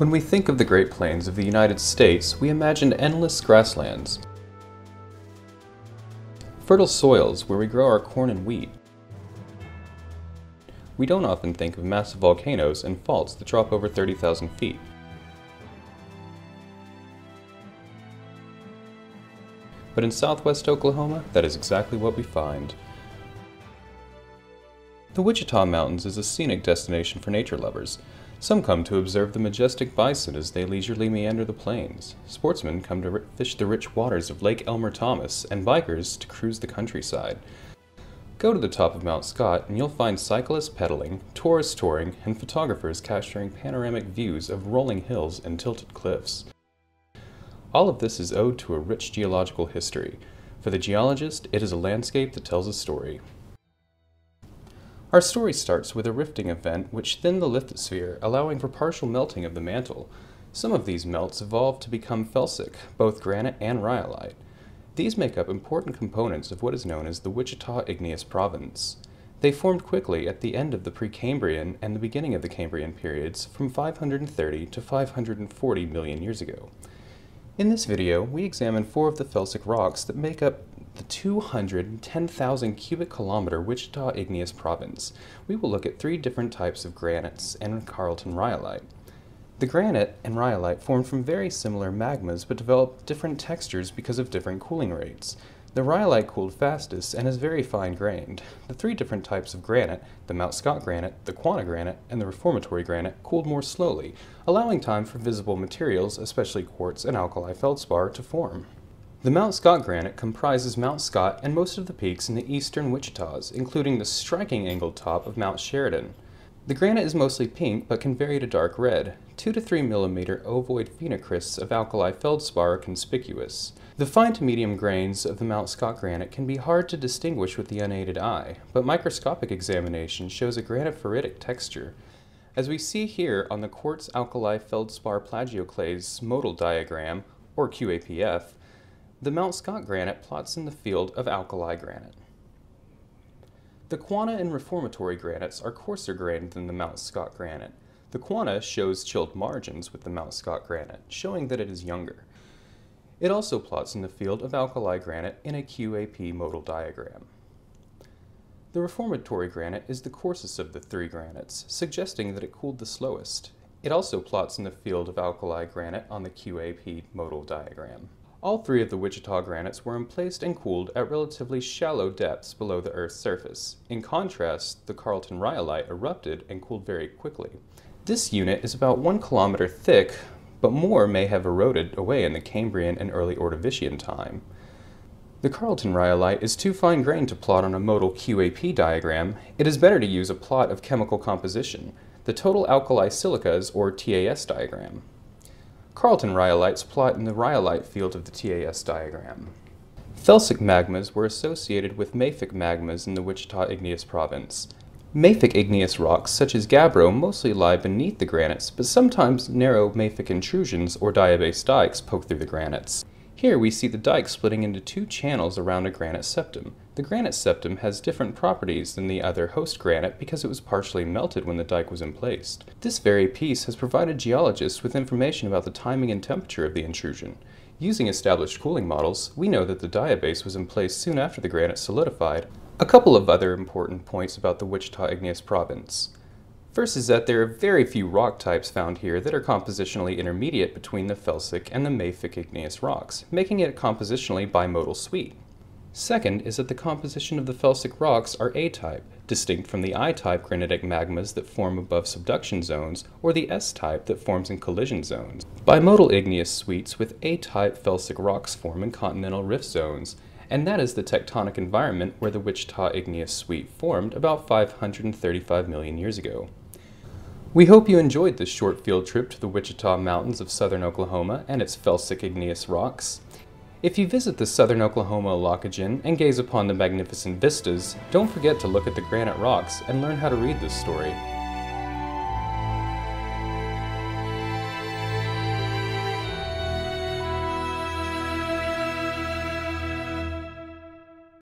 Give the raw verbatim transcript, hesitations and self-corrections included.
When we think of the Great Plains of the United States, we imagine endless grasslands, fertile soils where we grow our corn and wheat. We don't often think of massive volcanoes and faults that drop over thirty thousand feet. But in southwest Oklahoma, that is exactly what we find. The Wichita Mountains is a scenic destination for nature lovers. Some come to observe the majestic bison as they leisurely meander the plains. Sportsmen come to fish the rich waters of Lake Elmer Thomas, and bikers to cruise the countryside. Go to the top of Mount Scott and you'll find cyclists pedaling, tourists touring, and photographers capturing panoramic views of rolling hills and tilted cliffs. All of this is owed to a rich geological history. For the geologist, it is a landscape that tells a story. Our story starts with a rifting event which thinned the lithosphere, allowing for partial melting of the mantle. Some of these melts evolved to become felsic, both granite and rhyolite. These make up important components of what is known as the Wichita igneous province. They formed quickly at the end of the Precambrian and the beginning of the Cambrian periods from five hundred thirty to five hundred forty million years ago. In this video, we examine four of the felsic rocks that make up the two hundred ten thousand cubic kilometer Wichita igneous province. We will look at three different types of granites and Carlton rhyolite. The granite and rhyolite formed from very similar magmas but developed different textures because of different cooling rates. The rhyolite cooled fastest and is very fine-grained. The three different types of granite, the Mount Scott granite, the Quanta granite, and the Reformatory granite, cooled more slowly, allowing time for visible materials, especially quartz and alkali feldspar, to form. The Mount Scott granite comprises Mount Scott and most of the peaks in the eastern Wichitas, including the striking angled top of Mount Sheridan. The granite is mostly pink but can vary to dark red. two to three millimeter ovoid phenocrysts of alkali feldspar are conspicuous. The fine to medium grains of the Mount Scott granite can be hard to distinguish with the unaided eye, but microscopic examination shows a granophyritic texture. As we see here on the quartz alkali feldspar plagioclase modal diagram, or Q A P F, the Mount Scott granite plots in the field of alkali granite. The Quanah and Reformatory granites are coarser grained than the Mount Scott granite. The Quanah shows chilled margins with the Mount Scott granite, showing that it is younger. It also plots in the field of alkali granite in a Q A P modal diagram. The Reformatory granite is the coarsest of the three granites, suggesting that it cooled the slowest. It also plots in the field of alkali granite on the Q A P modal diagram. All three of the Wichita granites were emplaced and cooled at relatively shallow depths below the Earth's surface. In contrast, the Carlton rhyolite erupted and cooled very quickly. This unit is about one kilometer thick, but more may have eroded away in the Cambrian and early Ordovician time. The Carlton rhyolite is too fine-grained to plot on a modal Q A P diagram. It is better to use a plot of chemical composition, the total alkali silicas or T A S diagram. Carlton rhyolites plot in the rhyolite field of the T A S diagram. Felsic magmas were associated with mafic magmas in the Wichita igneous province. Mafic igneous rocks such as gabbro mostly lie beneath the granites, but sometimes narrow mafic intrusions or diabase dikes poke through the granites. Here we see the dike splitting into two channels around a granite septum. The granite septum has different properties than the other host granite because it was partially melted when the dike was emplaced. This very piece has provided geologists with information about the timing and temperature of the intrusion. Using established cooling models, we know that the diabase was emplaced soon after the granite solidified. A couple of other important points about the Wichita igneous province. First is that there are very few rock types found here that are compositionally intermediate between the felsic and the mafic igneous rocks, making it a compositionally bimodal suite. Second is that the composition of the felsic rocks are A-type, distinct from the I-type granitic magmas that form above subduction zones, or the S-type that forms in collision zones. Bimodal igneous suites with A-type felsic rocks form in continental rift zones, and that is the tectonic environment where the Wichita igneous suite formed about five hundred thirty-five million years ago. We hope you enjoyed this short field trip to the Wichita Mountains of southern Oklahoma and its felsic igneous rocks. If you visit the southern Oklahoma Lockagen and gaze upon the magnificent vistas, don't forget to look at the granite rocks and learn how to read this story.